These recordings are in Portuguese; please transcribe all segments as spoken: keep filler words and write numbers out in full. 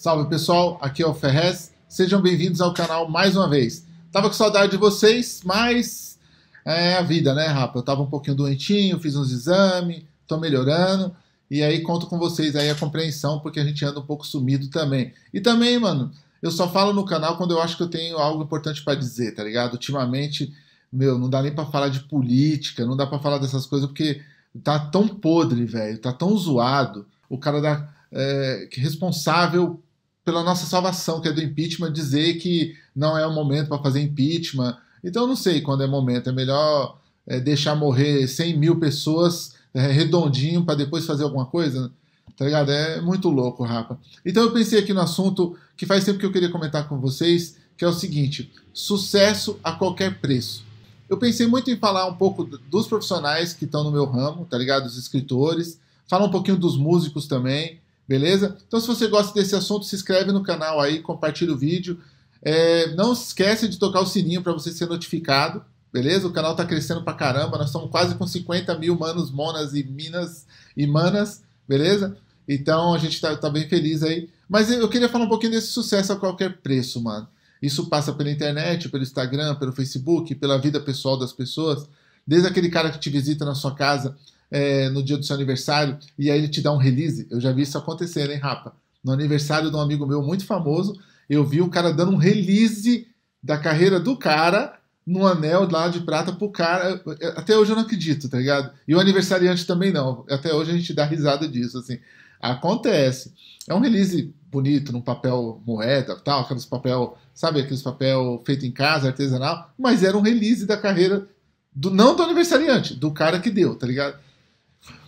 Salve pessoal, aqui é o Ferrez, sejam bem-vindos ao canal mais uma vez. Tava com saudade de vocês, mas é a vida, né, rapaz? Eu tava um pouquinho doentinho, fiz uns exames, tô melhorando, e aí conto com vocês aí a compreensão, porque a gente anda um pouco sumido também. E também, mano, eu só falo no canal quando eu acho que eu tenho algo importante pra dizer, tá ligado? Ultimamente, meu, não dá nem pra falar de política, não dá pra falar dessas coisas, porque tá tão podre, velho, tá tão zoado. O cara da, é, responsável pela nossa salvação, que é do impeachment, dizer que não é o momento para fazer impeachment. Então eu não sei quando é momento, é melhor é, deixar morrer cem mil pessoas é, redondinho para depois fazer alguma coisa, tá ligado? É muito louco, rapa. Então eu pensei aqui no assunto que faz tempo que eu queria comentar com vocês, que é o seguinte: sucesso a qualquer preço. Eu pensei muito em falar um pouco dos profissionais que estão no meu ramo, tá ligado? Os escritores, falar um pouquinho dos músicos também, beleza? Então, se você gosta desse assunto, se inscreve no canal aí, compartilha o vídeo. É, não esquece de tocar o sininho para você ser notificado, beleza? O canal tá crescendo pra caramba, nós estamos quase com cinquenta mil manos, monas e minas e manas, beleza? Então, a gente tá, tá bem feliz aí. Mas eu queria falar um pouquinho desse sucesso a qualquer preço, mano. Isso passa pela internet, pelo Instagram, pelo Facebook, pela vida pessoal das pessoas. Desde aquele cara que te visita na sua casa, É, no dia do seu aniversário, e aí ele te dá um release. Eu já vi isso acontecer, hein, rapa? No aniversário de um amigo meu muito famoso, eu vi o cara dando um release da carreira do cara num anel lá de prata pro cara. Até hoje eu não acredito, tá ligado? E o aniversariante também não. Até hoje a gente dá risada disso, assim. Acontece. É um release bonito, num papel moeda, tal, aqueles papel, sabe, aqueles papel feito em casa, artesanal, mas era um release da carreira, do, não do aniversariante, do cara que deu, tá ligado?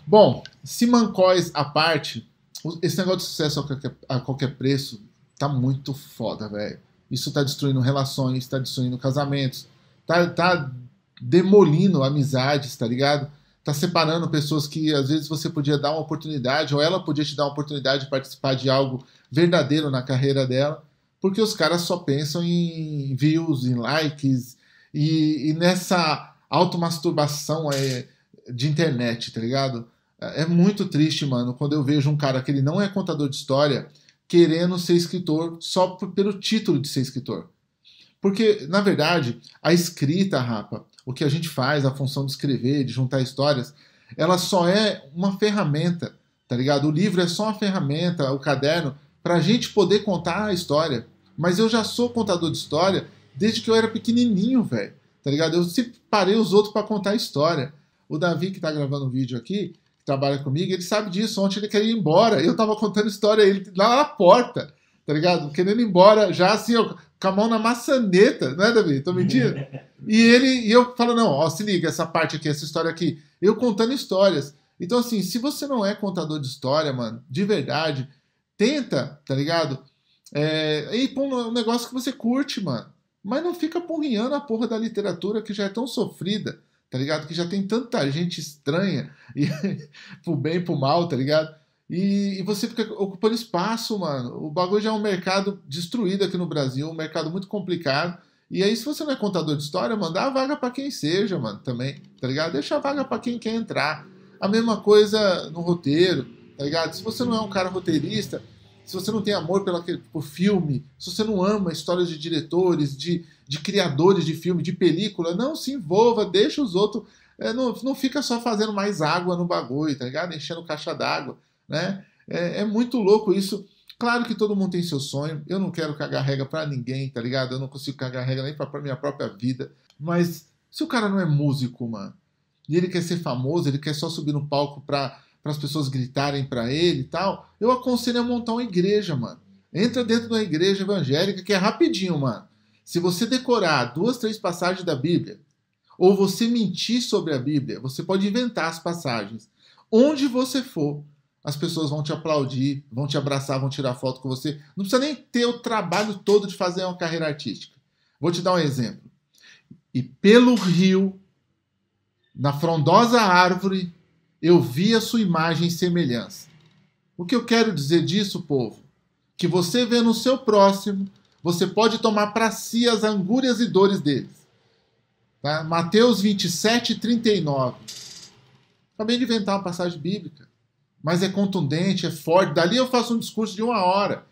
Bom, se mancóis à parte, esse negócio de sucesso a qualquer, a qualquer preço tá muito foda, velho. Isso tá destruindo relações, tá destruindo casamentos, tá, tá demolindo amizades, tá ligado? Tá separando pessoas que às vezes você podia dar uma oportunidade, ou ela podia te dar uma oportunidade de participar de algo verdadeiro na carreira dela, porque os caras só pensam em views, em likes, e, e nessa automasturbação é, de internet, tá ligado? É muito triste, mano, quando eu vejo um cara que ele não é contador de história querendo ser escritor só por, pelo título de ser escritor. Porque, na verdade, a escrita, rapa, o que a gente faz, a função de escrever, de juntar histórias, ela só é uma ferramenta, tá ligado? O livro é só uma ferramenta, o caderno, pra gente poder contar a história. Mas eu já sou contador de história desde que eu era pequenininho, velho, tá ligado? Eu sempre parei os outros pra contar a história. O Davi, que tá gravando um vídeo aqui, trabalha comigo, ele sabe disso. Ontem ele queria ir embora, eu tava contando história, ele lá na porta, tá ligado? Querendo ir embora, já assim, ó, com a mão na maçaneta, não é, Davi? Tô mentindo? E ele, e eu falo, não, ó, se liga, essa parte aqui, essa história aqui, eu contando histórias. Então, assim, se você não é contador de história, mano, de verdade, tenta, tá ligado? É, e pô, um negócio que você curte, mano, mas não fica porrinhando a porra da literatura que já é tão sofrida, tá ligado? Que já tem tanta gente estranha, e, pro bem e pro mal, tá ligado? E, e você fica ocupando espaço, mano. O bagulho já é um mercado destruído aqui no Brasil, um mercado muito complicado. E aí, se você não é contador de história, mano, dá a vaga pra quem seja, mano, também, tá ligado? Deixa a vaga pra quem quer entrar. A mesma coisa no roteiro, tá ligado? Se você não é um cara roteirista, se você não tem amor pelo por filme, se você não ama histórias de diretores, de, de criadores de filme, de película, não se envolva, deixa os outros. É, não, não fica só fazendo mais água no bagulho, tá ligado? Enchendo caixa d'água, né? É, é muito louco isso. Claro que todo mundo tem seu sonho. Eu não quero cagar regra pra ninguém, tá ligado? Eu não consigo cagar regra nem pra, pra minha própria vida. Mas se o cara não é músico, mano, e ele quer ser famoso, ele quer só subir no palco pra... para as pessoas gritarem para ele e tal, eu aconselho a montar uma igreja, mano. Entra dentro de uma igreja evangélica, que é rapidinho, mano. Se você decorar duas, três passagens da Bíblia, ou você mentir sobre a Bíblia, você pode inventar as passagens. Onde você for, as pessoas vão te aplaudir, vão te abraçar, vão tirar foto com você. Não precisa nem ter o trabalho todo de fazer uma carreira artística. Vou te dar um exemplo. E pelo rio, na frondosa árvore, eu vi a sua imagem e semelhança. O que eu quero dizer disso, povo? Que você vê no seu próximo, você pode tomar para si as angúrias e dores deles. Tá? Mateus vinte e sete, trinta e nove. Acabei de inventar uma passagem bíblica, mas é contundente, é forte. Dali eu faço um discurso de uma hora.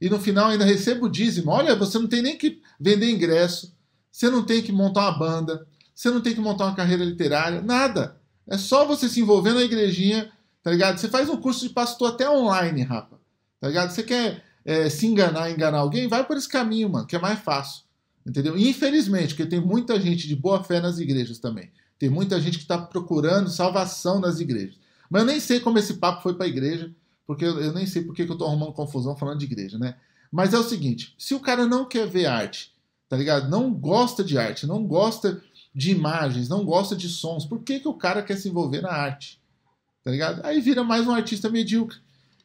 e no final ainda recebo o dízimo. Olha, você não tem nem que vender ingresso, você não tem que montar uma banda, você não tem que montar uma carreira literária, nada. É só você se envolver na igrejinha, tá ligado? Você faz um curso de pastor até online, rapa, tá ligado? Você quer é, se enganar, enganar alguém? Vai por esse caminho, mano, que é mais fácil, entendeu? Infelizmente, porque tem muita gente de boa fé nas igrejas também. Tem muita gente que está procurando salvação nas igrejas. Mas eu nem sei como esse papo foi para a igreja, porque eu, eu nem sei porque que eu estou arrumando confusão falando de igreja, né? Mas é o seguinte, se o cara não quer ver arte, tá ligado? Não gosta de arte, não gosta de imagens, não gosta de sons, por que que o cara quer se envolver na arte? Tá ligado? Aí vira mais um artista medíocre,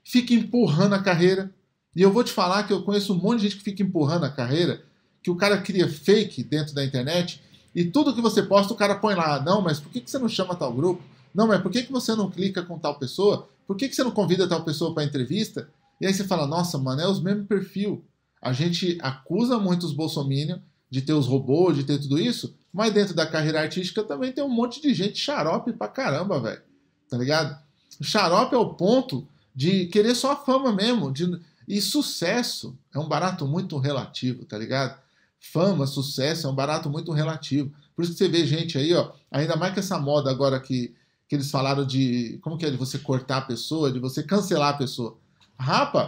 fica empurrando a carreira. E eu vou te falar que eu conheço um monte de gente que fica empurrando a carreira, que o cara cria fake dentro da internet, e tudo que você posta o cara põe lá, não, mas por que que você não chama tal grupo? Não, mas por que que você não clica com tal pessoa? Por que que você não convida tal pessoa para entrevista? E aí você fala, nossa, mano, é os mesmos perfil. A gente acusa muito os bolsominions de ter os robôs, de ter tudo isso, mas dentro da carreira artística também tem um monte de gente xarope pra caramba, velho. Tá ligado? Xarope é o ponto de querer só a fama mesmo. De... E sucesso é um barato muito relativo, tá ligado? Fama, sucesso é um barato muito relativo. Por isso que você vê gente aí, ó, ainda mais que essa moda agora que, que eles falaram de, como que é, de você cortar a pessoa, de você cancelar a pessoa. Rapa,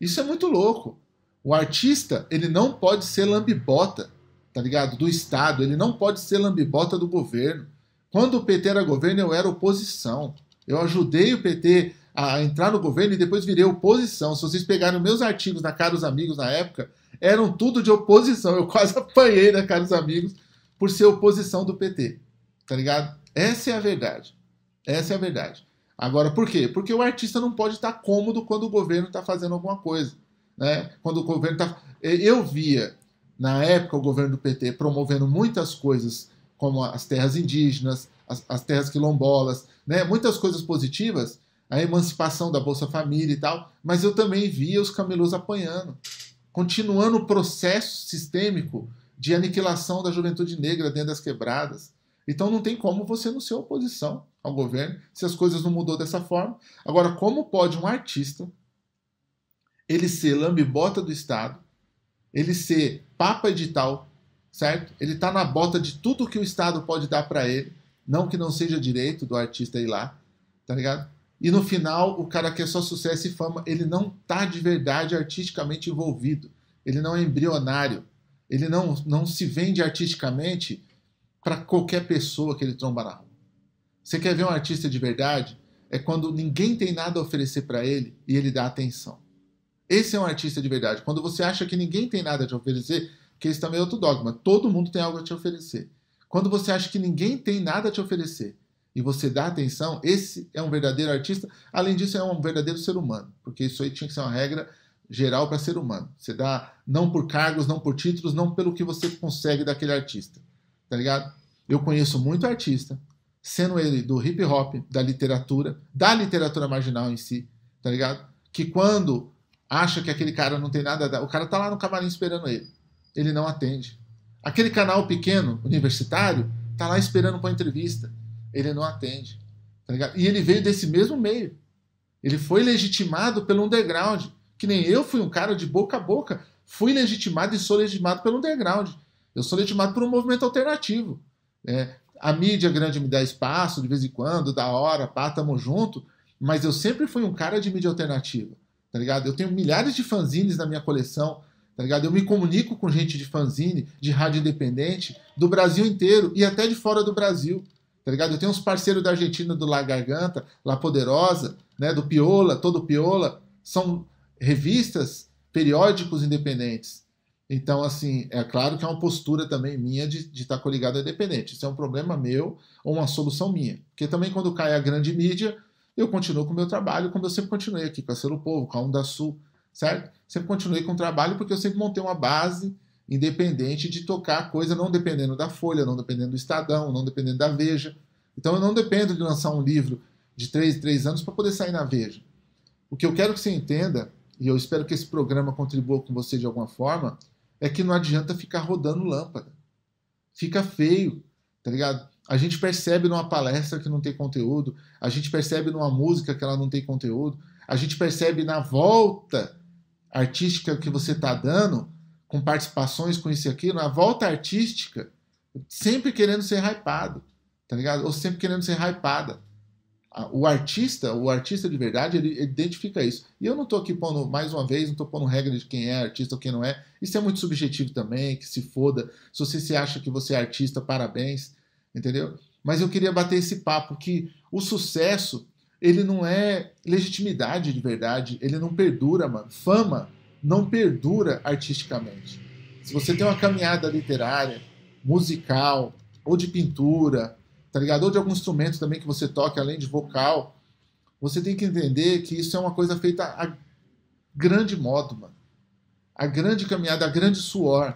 isso é muito louco. O artista, ele não pode ser lambibota, tá ligado? Do Estado, ele não pode ser lambibota do governo. Quando o P T era governo, eu era oposição. Eu ajudei o P T a entrar no governo e depois virei oposição. Se vocês pegarem meus artigos na Caros Amigos na época, eram tudo de oposição. Eu quase apanhei na Caros Amigos por ser oposição do P T, tá ligado? Essa é a verdade. Essa é a verdade. Agora, por quê? Porque o artista não pode estar cômodo quando o governo está fazendo alguma coisa, né? Quando o governo está... Eu via, na época, o governo do P T promovendo muitas coisas, como as terras indígenas, as, as terras quilombolas, né? Muitas coisas positivas, a emancipação da Bolsa Família e tal, mas eu também via os camelôs apanhando, continuando o processo sistêmico de aniquilação da juventude negra dentro das quebradas. Então não tem como você não ser oposição ao governo se as coisas não mudou dessa forma. Agora, como pode um artista ele ser lambibota do Estado, ele ser papa edital, certo? Ele tá na bota de tudo que o Estado pode dar para ele, não que não seja direito do artista ir lá, tá ligado? E no final, o cara quer só sucesso e fama, ele não tá de verdade artisticamente envolvido, ele não é embrionário, ele não, não se vende artisticamente para qualquer pessoa que ele tromba na rua. Você quer ver um artista de verdade? É quando ninguém tem nada a oferecer para ele e ele dá atenção. Esse é um artista de verdade. Quando você acha que ninguém tem nada a te oferecer, que esse também é outro dogma, todo mundo tem algo a te oferecer. Quando você acha que ninguém tem nada a te oferecer e você dá atenção, esse é um verdadeiro artista. Além disso, é um verdadeiro ser humano, porque isso aí tinha que ser uma regra geral para ser humano. Você dá não por cargos, não por títulos, não pelo que você consegue daquele artista, tá ligado? Eu conheço muito artista, sendo ele do hip hop, da literatura, da literatura marginal em si, tá ligado? Que quando acha que aquele cara não tem nada a dar, o cara tá lá no camarim esperando ele, ele não atende. Aquele canal pequeno, universitário, tá lá esperando pra entrevista, ele não atende, tá ligado? E ele veio desse mesmo meio, ele foi legitimado pelo underground, que nem eu fui um cara de boca a boca, fui legitimado e sou legitimado pelo underground. Eu sou legitimado por um movimento alternativo. É, a mídia grande me dá espaço de vez em quando, da hora, pá, tamo junto, mas eu sempre fui um cara de mídia alternativa, tá ligado? Eu tenho milhares de fanzines na minha coleção, tá ligado? Eu me comunico com gente de fanzine, de rádio independente, do Brasil inteiro e até de fora do Brasil, tá ligado? Eu tenho uns parceiros da Argentina, do La Garganta, La Poderosa, né, do Piola, todo Piola, são revistas, periódicos independentes. Então, assim, é claro que é uma postura também minha de estar coligado ao independente. Isso é um problema meu ou uma solução minha. Porque também quando cai a grande mídia, eu continuo com o meu trabalho, como eu sempre continuei aqui com a Selo Povo, com a Onda Sul, certo? Sempre continuei com o trabalho porque eu sempre montei uma base independente de tocar coisa não dependendo da Folha, não dependendo do Estadão, não dependendo da Veja. Então eu não dependo de lançar um livro de três em três anos para poder sair na Veja. O que eu quero que você entenda, e eu espero que esse programa contribua com você de alguma forma, é que não adianta ficar rodando lâmpada. Fica feio, tá ligado? A gente percebe numa palestra que não tem conteúdo, a gente percebe numa música que ela não tem conteúdo, a gente percebe na volta artística que você está dando, com participações, com isso e aquilo, na volta artística, sempre querendo ser hypado, tá ligado? Ou sempre querendo ser hypada. O artista, o artista de verdade, ele identifica isso. E eu não tô aqui pondo, mais uma vez, não tô pondo regra de quem é artista ou quem não é. Isso é muito subjetivo também, que se foda. Se você se acha que você é artista, parabéns, entendeu? Mas eu queria bater esse papo, que o sucesso, ele não é legitimidade de verdade, ele não perdura, mano. Fama não perdura artisticamente. Se você tem uma caminhada literária, musical, ou de pintura, tá ligado? Ou de algum instrumento também que você toque, além de vocal, você tem que entender que isso é uma coisa feita a grande modo, mano. A grande caminhada, a grande suor.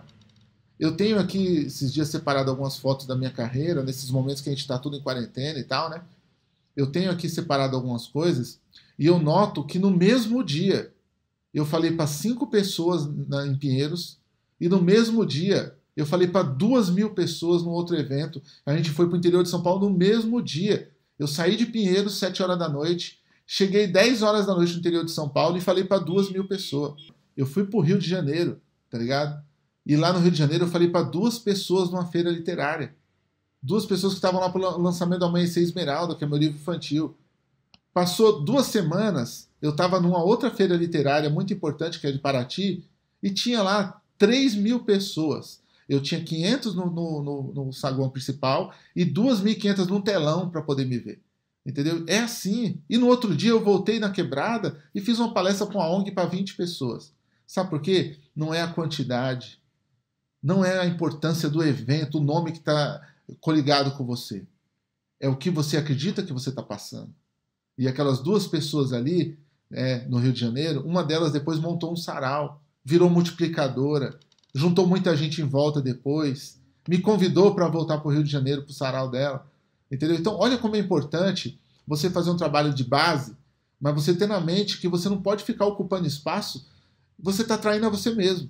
Eu tenho aqui, esses dias, separado algumas fotos da minha carreira, nesses momentos que a gente tá tudo em quarentena e tal, né? Eu tenho aqui separado algumas coisas, e eu noto que no mesmo dia, eu falei para cinco pessoas na, em Pinheiros, e no mesmo dia eu falei para duas mil pessoas num outro evento. A gente foi para o interior de São Paulo no mesmo dia. Eu saí de Pinheiros sete horas da noite, cheguei dez horas da noite no interior de São Paulo e falei para duas mil pessoas. Eu fui para o Rio de Janeiro, tá ligado? E lá no Rio de Janeiro eu falei para duas pessoas numa feira literária. Duas pessoas que estavam lá para o lançamento do Amanhecer Esmeralda, que é meu livro infantil. Passou duas semanas, eu estava numa outra feira literária muito importante, que é de Paraty, e tinha lá três mil pessoas. Eu tinha quinhentos no, no, no, no saguão principal e duas mil e quinhentas num telão para poder me ver. Entendeu? É assim. E no outro dia eu voltei na quebrada e fiz uma palestra com a ONG para vinte pessoas. Sabe por quê? Não é a quantidade, não é a importância do evento, o nome que está coligado com você. É o que você acredita que você está passando. E aquelas duas pessoas ali, né, no Rio de Janeiro, uma delas depois montou um sarau, virou multiplicadora, juntou muita gente em volta depois, me convidou para voltar para o Rio de Janeiro, para o sarau dela, entendeu? Então, olha como é importante você fazer um trabalho de base, mas você ter na mente que você não pode ficar ocupando espaço, você está traindo a você mesmo.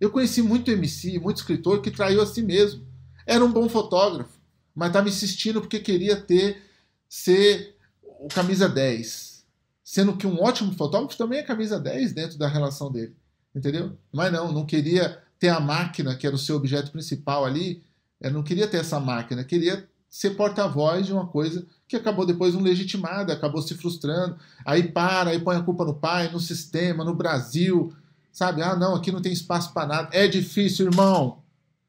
Eu conheci muito M C, muito escritor que traiu a si mesmo. Era um bom fotógrafo, mas estava insistindo porque queria ter, ser o camisa dez, sendo que um ótimo fotógrafo também é camisa dez dentro da relação dele. Entendeu? Mas não, não queria ter a máquina, que era o seu objeto principal ali, eu não queria ter essa máquina, queria ser porta-voz de uma coisa que acabou depois não legitimada, acabou se frustrando, aí para, aí põe a culpa no pai, no sistema, no Brasil, sabe? Ah, não, aqui não tem espaço para nada. É difícil, irmão.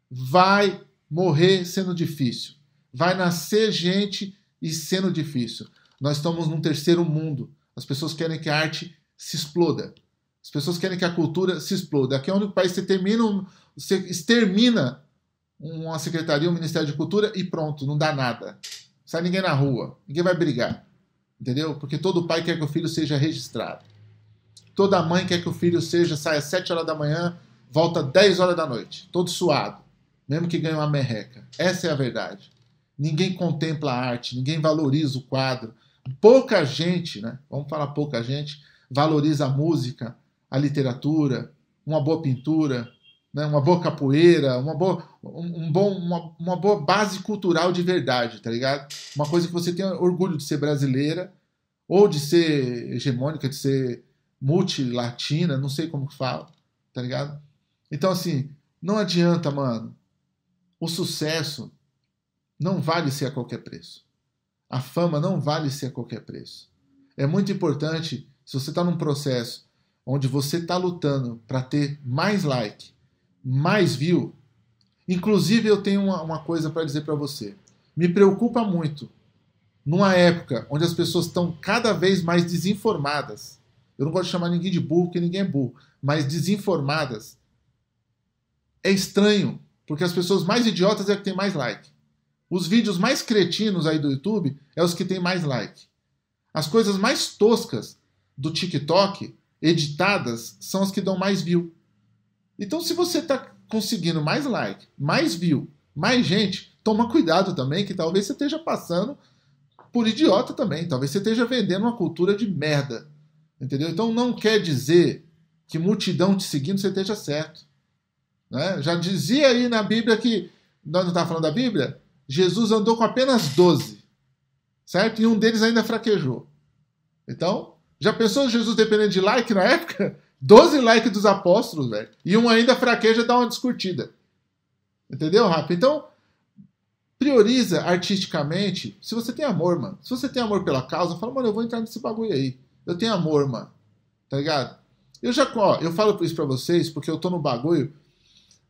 Vai morrer sendo difícil. Vai nascer gente e sendo difícil. Nós estamos num terceiro mundo. As pessoas querem que a arte se exploda. As pessoas querem que a cultura se exploda. Aqui é o único país que você, termina, você extermina uma secretaria, um Ministério de Cultura e pronto, não dá nada. Sai ninguém na rua, ninguém vai brigar. Entendeu? Porque todo pai quer que o filho seja registrado. Toda mãe quer que o filho seja, saia às sete horas da manhã, volta às dez horas da noite, todo suado, mesmo que ganhe uma merreca. Essa é a verdade. Ninguém contempla a arte, ninguém valoriza o quadro. Pouca gente, né? Vamos falar pouca gente, valoriza a música, a literatura, uma boa pintura, né, uma boa capoeira, uma boa, um, um bom, uma, uma boa base cultural de verdade, tá ligado? Uma coisa que você tem orgulho de ser brasileira, ou de ser hegemônica, de ser multilatina, não sei como que fala, tá ligado? Então, assim, não adianta, mano. O sucesso não vale ser a qualquer preço. A fama não vale ser a qualquer preço. É muito importante, se você está num processo onde você está lutando para ter mais like, mais view. Inclusive, eu tenho uma, uma coisa para dizer para você. Me preocupa muito, numa época onde as pessoas estão cada vez mais desinformadas, eu não gosto de chamar ninguém de burro, porque ninguém é burro, mas desinformadas, é estranho, porque as pessoas mais idiotas é que tem mais like. Os vídeos mais cretinos aí do YouTube é os que tem mais like. As coisas mais toscas do TikTok editadas são as que dão mais view. Então, se você está conseguindo mais like, mais view, mais gente, toma cuidado também, que talvez você esteja passando por idiota também. Talvez você esteja vendendo uma cultura de merda. Entendeu? Então, não quer dizer que multidão te seguindo você esteja certo. Né? Já dizia aí na Bíblia que... Nós não estávamos falando da Bíblia? Jesus andou com apenas doze. Certo? E um deles ainda fraquejou. Então... Já pensou Jesus dependendo de like na época? doze likes dos apóstolos, velho. E um ainda fraqueja, dá uma descurtida. Entendeu, Rafa? Então, prioriza artisticamente. Se você tem amor, mano. Se você tem amor pela causa, fala, mano, eu vou entrar nesse bagulho aí. Eu tenho amor, mano. Tá ligado? Eu já, ó, eu falo isso pra vocês, porque eu tô no bagulho.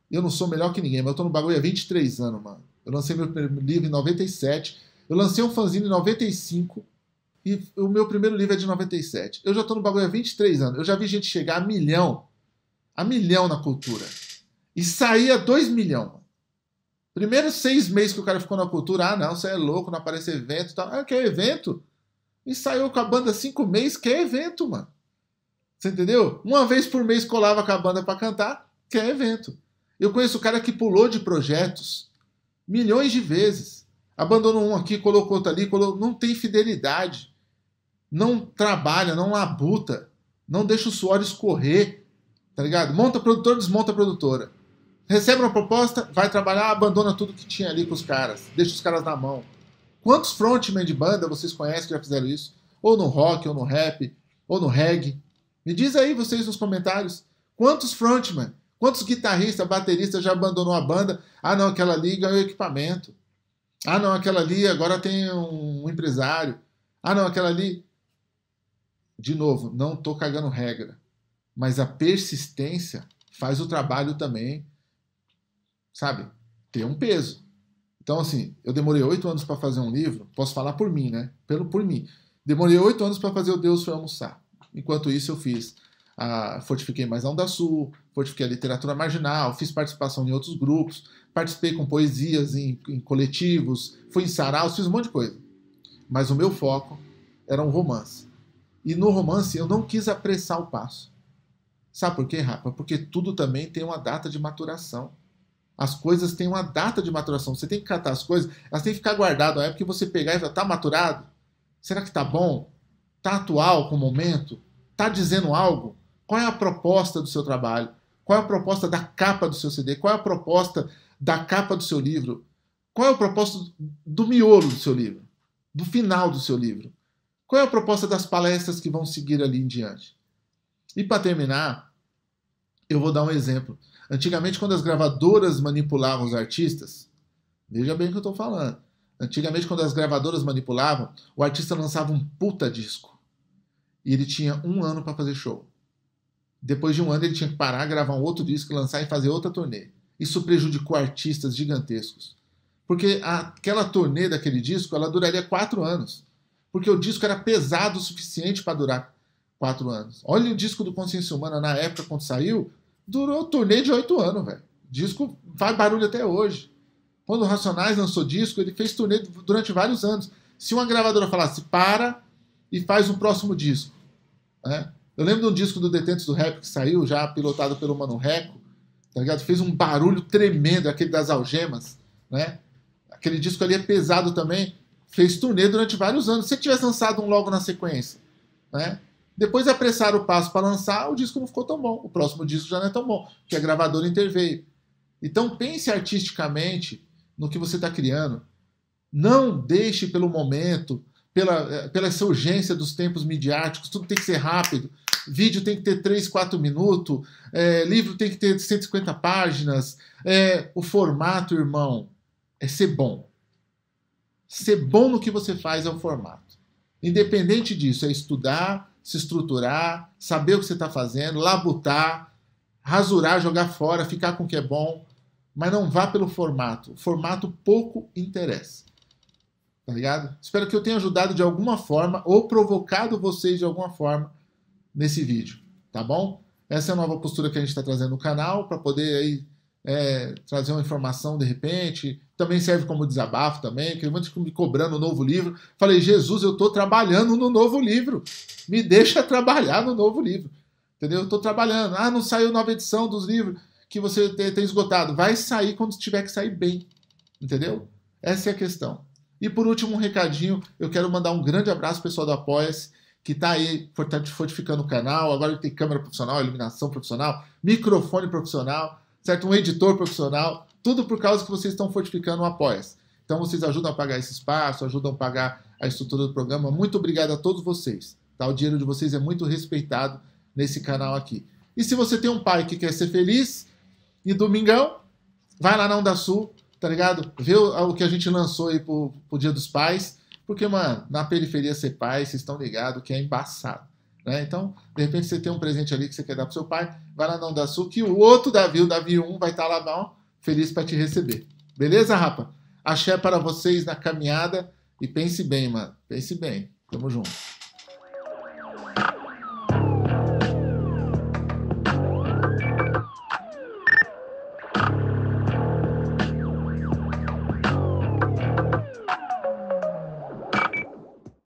Eu não sou melhor que ninguém, mas eu tô no bagulho há vinte e três anos, mano. Eu lancei meu primeiro livro em noventa e sete. Eu lancei um fanzine em noventa e cinco. E o meu primeiro livro é de noventa e sete. Eu já tô no bagulho há vinte e três anos. Eu já vi gente chegar a milhão. A milhão na cultura. E sair a dois milhões. Primeiro seis meses que o cara ficou na cultura. Ah, não, você é louco, não aparece evento e tal. Ah, que é evento? E saiu com a banda cinco meses, que é evento, mano. Você entendeu? Uma vez por mês colava com a banda pra cantar, que é evento. Eu conheço o cara que pulou de projetos milhões de vezes. Abandonou um aqui, colocou outro ali, colocou... não tem fidelidade. Não trabalha, não labuta. Não deixa o suor escorrer. Tá ligado? Monta produtor, desmonta a produtora. Recebe uma proposta, vai trabalhar, abandona tudo que tinha ali com os caras. Deixa os caras na mão. Quantos frontmen de banda vocês conhecem que já fizeram isso? Ou no rock, ou no rap, ou no reggae. Me diz aí vocês nos comentários. Quantos frontmen, quantos guitarristas, bateristas já abandonou a banda? Ah não, aquela ali ganhou equipamento. Ah não, aquela ali agora tem um empresário. Ah não, aquela ali... De novo, não tô cagando regra. Mas a persistência faz o trabalho também, sabe, ter um peso. Então assim, eu demorei oito anos para fazer um livro. Posso falar por mim, né? Pelo, por mim. Demorei oito anos para fazer o Deus Foi Almoçar. Enquanto isso eu fiz, a, fortifiquei mais a Onda Sul, fortifiquei a literatura marginal, fiz participação em outros grupos, participei com poesias em, em coletivos, fui em saraus, fiz um monte de coisa. Mas o meu foco era um romance. E no romance eu não quis apressar o passo. Sabe por quê, Rafa? Porque tudo também tem uma data de maturação. As coisas têm uma data de maturação. Você tem que catar as coisas, elas têm que ficar guardadas. A época que você pegar e falar, tá maturado? Será que tá bom? Tá atual com o momento? Tá dizendo algo? Qual é a proposta do seu trabalho? Qual é a proposta da capa do seu C D? Qual é a proposta da capa do seu livro? Qual é a proposta do miolo do seu livro? Do final do seu livro? Qual é a proposta das palestras que vão seguir ali em diante? E para terminar, eu vou dar um exemplo. Antigamente, quando as gravadoras manipulavam os artistas, veja bem o que eu estou falando. Antigamente, quando as gravadoras manipulavam, o artista lançava um puta disco. E ele tinha um ano para fazer show. Depois de um ano, ele tinha que parar, gravar um outro disco, lançar e fazer outra turnê. Isso prejudicou artistas gigantescos. Porque aquela turnê daquele disco, ela duraria quatro anos. Porque o disco era pesado o suficiente para durar quatro anos. Olha o disco do Consciência Humana, na época, quando saiu, durou turnê de oito anos, velho. Disco faz barulho até hoje. Quando o Racionais lançou disco, ele fez turnê durante vários anos. Se uma gravadora falasse, para e faz um próximo disco. Né? Eu lembro de um disco do Detentos do Rap que saiu, já pilotado pelo Mano Record, tá ligado? Fez um barulho tremendo, aquele das algemas, né? Aquele disco ali é pesado também, fez turnê durante vários anos. Se ele tivesse lançado um logo na sequência, né? Depois apressaram o passo para lançar, o disco não ficou tão bom. O próximo disco já não é tão bom, porque a gravadora interveio. Então pense artisticamente no que você está criando. Não deixe pelo momento, pela, pela essa urgência dos tempos midiáticos, tudo tem que ser rápido. Vídeo tem que ter três, quatro minutos, é, livro tem que ter cento e cinquenta páginas. É, o formato, irmão, é ser bom. Ser bom no que você faz é o formato. Independente disso, é estudar, se estruturar, saber o que você está fazendo, labutar, rasurar, jogar fora, ficar com o que é bom, mas não vá pelo formato. O formato pouco interessa. Tá ligado? Espero que eu tenha ajudado de alguma forma ou provocado vocês de alguma forma nesse vídeo, tá bom? Essa é a nova postura que a gente está trazendo no canal para poder aí, é, trazer uma informação de repente. Também serve como desabafo também, porque muitos ficam me cobrando um novo livro. Falei, Jesus, eu estou trabalhando no novo livro. Me deixa trabalhar no novo livro. Entendeu? Eu estou trabalhando. Ah, não saiu nova edição dos livros que você tem esgotado. Vai sair quando tiver que sair bem. Entendeu? Essa é a questão. E por último, um recadinho. Eu quero mandar um grande abraço pessoal do Apoia-se, que está aí fortificando o canal. Agora tem câmera profissional, iluminação profissional, microfone profissional, certo? Um editor profissional. Tudo por causa que vocês estão fortificando o Apoia-se. Então vocês ajudam a pagar esse espaço, ajudam a pagar a estrutura do programa. Muito obrigado a todos vocês. Tá? O dinheiro de vocês é muito respeitado nesse canal aqui. E se você tem um pai que quer ser feliz, e domingão, vai lá na Onda Sul, tá ligado? Vê o, o que a gente lançou aí pro, pro Dia dos Pais. Porque, mano, na periferia ser pai, vocês estão ligados que é embaçado, né? Então, de repente você tem um presente ali que você quer dar pro seu pai, vai lá na Onda Sul, que o outro Davi, o Davi um, vai estar tá lá, não, feliz pra te receber. Beleza, rapa? Axé para vocês na caminhada e pense bem, mano. Pense bem. Tamo junto.